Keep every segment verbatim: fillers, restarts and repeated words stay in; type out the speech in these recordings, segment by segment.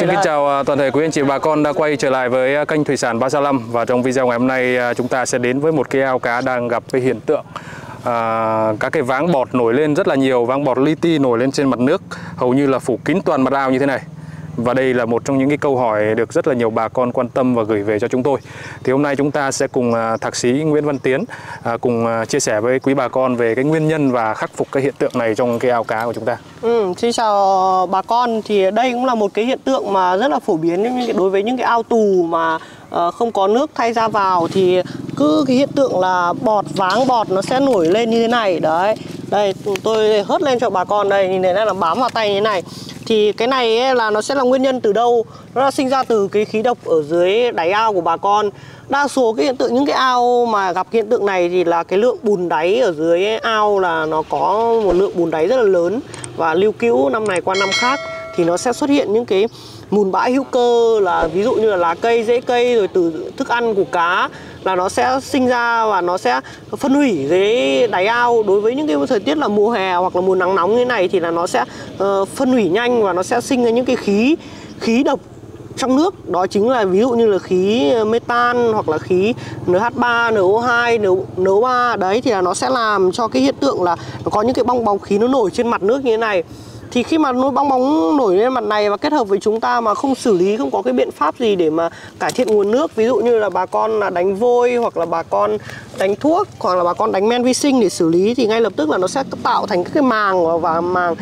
Xin kính chào toàn thể quý anh chị bà con đã quay trở lại với kênh Thủy sản ba sáu năm. Và trong video ngày hôm nay chúng ta sẽ đến với một cái ao cá đang gặp cái hiện tượng à, các cái váng bọt nổi lên rất là nhiều, váng bọt li ti nổi lên trên mặt nước, hầu như là phủ kín toàn mặt ao như thế này. Và đây là một trong những cái câu hỏi được rất là nhiều bà con quan tâm và gửi về cho chúng tôi. Thì hôm nay chúng ta sẽ cùng Thạc sĩ Nguyễn Văn Tiến cùng chia sẻ với quý bà con về cái nguyên nhân và khắc phục cái hiện tượng này trong cái ao cá của chúng ta. Ừ, xin chào bà con. Thì đây cũng là một cái hiện tượng mà rất là phổ biến đối với những cái ao tù mà không có nước thay ra vào, thì cứ cái hiện tượng là bọt, váng bọt nó sẽ nổi lên như thế này. Đấy, đây tôi hớt lên cho bà con đây, nhìn thấy là bám vào tay như thế này. Thì cái này ấy là nó sẽ là nguyên nhân từ đâu? Nó là sinh ra từ cái khí độc ở dưới đáy ao của bà con. Đa số cái hiện tượng những cái ao mà gặp hiện tượng này thì là cái lượng bùn đáy ở dưới ao là nó có một lượng bùn đáy rất là lớn, và lưu cữu năm này qua năm khác thì nó sẽ xuất hiện những cái mùn bã hữu cơ, là ví dụ như là lá cây, rễ cây, rồi từ thức ăn của cá là nó sẽ sinh ra và nó sẽ phân hủy dưới đáy ao. Đối với những cái thời tiết là mùa hè hoặc là mùa nắng nóng như thế này thì là nó sẽ uh, phân hủy nhanh, và nó sẽ sinh ra những cái khí khí độc trong nước, đó chính là ví dụ như là khí metan hoặc là khí en hát ba, en o hai, en o ba. Đấy thì là nó sẽ làm cho cái hiện tượng là nó có những cái bong bóng khí nó nổi trên mặt nước như thế này. Thì khi mà nó bong bóng nổi lên mặt này và kết hợp với chúng ta mà không xử lý, không có cái biện pháp gì để mà cải thiện nguồn nước, ví dụ như là bà con là đánh vôi hoặc là bà con đánh thuốc hoặc là bà con đánh men vi sinh để xử lý, thì ngay lập tức là nó sẽ tạo thành các cái màng, và màng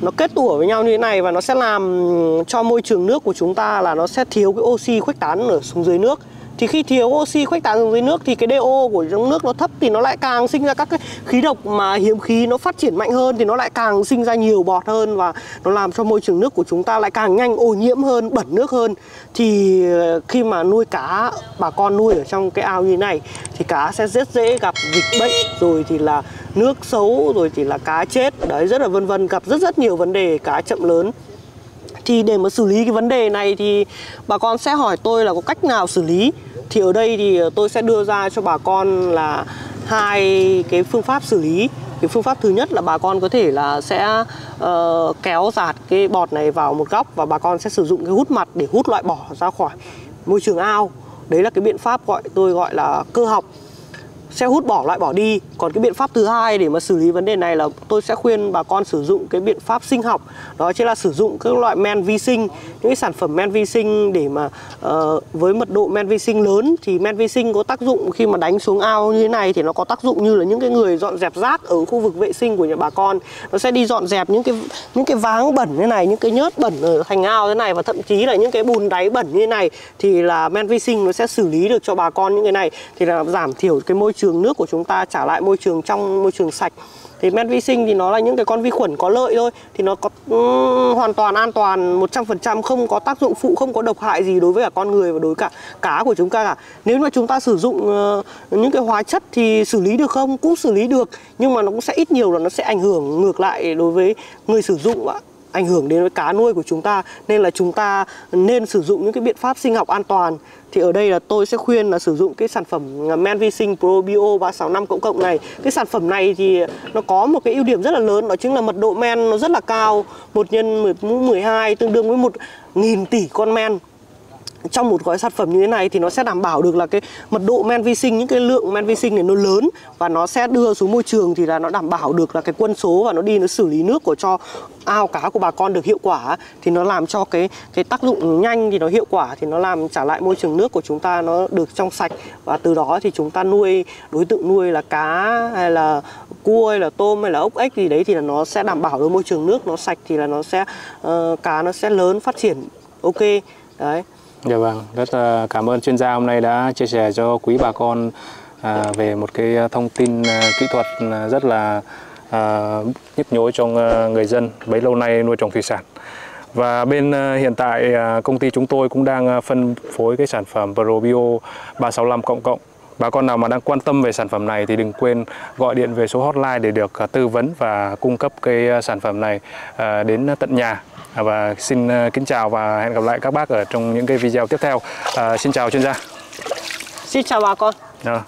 nó kết tủa với nhau như thế này, và nó sẽ làm cho môi trường nước của chúng ta là nó sẽ thiếu cái oxy khuếch tán ở xuống dưới nước. Thì khi thiếu oxy khuếch tán xuống dưới nước thì cái đê ô của trong nước nó thấp, thì nó lại càng sinh ra các cái khí độc mà hiếm khí, nó phát triển mạnh hơn thì nó lại càng sinh ra nhiều bọt hơn, và nó làm cho môi trường nước của chúng ta lại càng nhanh ô nhiễm hơn, bẩn nước hơn. Thì khi mà nuôi cá, bà con nuôi ở trong cái ao như thế này thì cá sẽ rất dễ gặp dịch bệnh, rồi thì là nước xấu, rồi thì là cá chết. Đấy, rất là vân vân, gặp rất rất nhiều vấn đề, cá chậm lớn. Thì để mà xử lý cái vấn đề này thì bà con sẽ hỏi tôi là có cách nào xử lý. Thì ở đây thì tôi sẽ đưa ra cho bà con là hai cái phương pháp xử lý. Cái phương pháp thứ nhất là bà con có thể là sẽ uh, kéo dạt cái bọt này vào một góc, và bà con sẽ sử dụng cái hút mặt để hút loại bỏ ra khỏi môi trường ao. Đấy là cái biện pháp gọi tôi gọi là cơ học, sẽ hút bỏ loại bỏ đi. Còn cái biện pháp thứ hai để mà xử lý vấn đề này là tôi sẽ khuyên bà con sử dụng cái biện pháp sinh học, đó chính là sử dụng các loại men vi sinh, những cái sản phẩm men vi sinh để mà uh, với mật độ men vi sinh lớn. Thì men vi sinh có tác dụng khi mà đánh xuống ao như thế này thì nó có tác dụng như là những cái người dọn dẹp rác ở khu vực vệ sinh của nhà bà con, nó sẽ đi dọn dẹp những cái những cái váng bẩn như này, những cái nhớt bẩn ở thành ao thế này, và thậm chí là những cái bùn đáy bẩn như thế này, thì là men vi sinh nó sẽ xử lý được cho bà con những cái này, thì là giảm thiểu cái môi trường trường nước của chúng ta, trả lại môi trường trong, môi trường sạch. Thì men vi sinh thì nó là những cái con vi khuẩn có lợi thôi, thì nó có um, hoàn toàn an toàn một trăm phần trăm, không có tác dụng phụ, không có độc hại gì đối với cả con người và đối cả cá của chúng ta cả. Nếu mà chúng ta sử dụng uh, những cái hóa chất thì xử lý được không? Cũng xử lý được, nhưng mà nó cũng sẽ ít nhiều là nó sẽ ảnh hưởng ngược lại đối với người sử dụng ạ, ảnh hưởng đến với cá nuôi của chúng ta. Nên là chúng ta nên sử dụng những cái biện pháp sinh học an toàn. Thì ở đây là tôi sẽ khuyên là sử dụng cái sản phẩm men vi sinh Probio ba sáu năm cộng cộng này. Cái sản phẩm này thì nó có một cái ưu điểm rất là lớn, đó chính là mật độ men nó rất là cao, một nhân mười mũ mười hai tương đương với một nghìn tỷ con men trong một gói sản phẩm như thế này. Thì nó sẽ đảm bảo được là cái mật độ men vi sinh, những cái lượng men vi sinh này nó lớn, và nó sẽ đưa xuống môi trường thì là nó đảm bảo được là cái quân số, và nó đi nó xử lý nước của cho ao cá của bà con được hiệu quả. Thì nó làm cho cái cái tác dụng nhanh, thì nó hiệu quả, thì nó làm trả lại môi trường nước của chúng ta nó được trong sạch, và từ đó thì chúng ta nuôi đối tượng nuôi là cá hay là cua hay là tôm hay là ốc ếch gì đấy, thì là nó sẽ đảm bảo được môi trường nước nó sạch, thì là nó sẽ uh, cá nó sẽ lớn, phát triển ok. Đấy. Dạ vâng, rất cảm ơn chuyên gia hôm nay đã chia sẻ cho quý bà con về một cái thông tin kỹ thuật rất là nhức nhối trong người dân bấy lâu nay nuôi trồng thủy sản. Và bên hiện tại công ty chúng tôi cũng đang phân phối cái sản phẩm Probio ba sáu năm cộng cộng. Bà con nào mà đang quan tâm về sản phẩm này thì đừng quên gọi điện về số hotline để được tư vấn và cung cấp cái sản phẩm này đến tận nhà. Và xin kính chào và hẹn gặp lại các bác ở trong những cái video tiếp theo. À, xin chào chuyên gia. Xin chào bà con. À.